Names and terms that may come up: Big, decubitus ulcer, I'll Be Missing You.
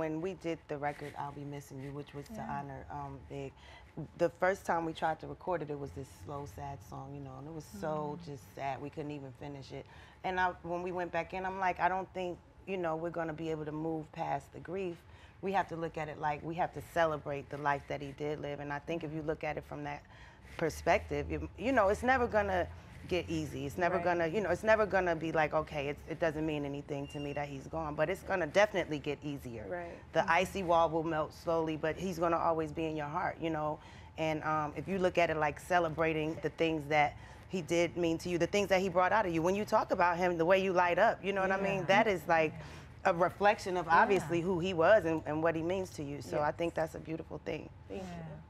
When we did the record, I'll Be Missing You, which was to honor Big, the first time we tried to record it, it was this slow, sad song, you know, and it was so just sad. We couldn't even finish it. And when we went back in, I'm like, I don't think, you know, we're going to be able to move past the grief. We have to look at it like we have to celebrate the life that he did live. And I think if you look at it from that perspective, you know, it's never going to get easy. It's never gonna, you know, it's never gonna be like, okay, it doesn't mean anything to me that he's gone, but it's gonna definitely get easier. The icy wall will melt slowly, but he's gonna always be in your heart, you know. And if you look at it like celebrating the things that he did mean to you, the things that he brought out of you. When you talk about him, the way you light up, you know what I mean? That is like a reflection of obviously who he was and what he means to you. So I think that's a beautiful thing. Thank you.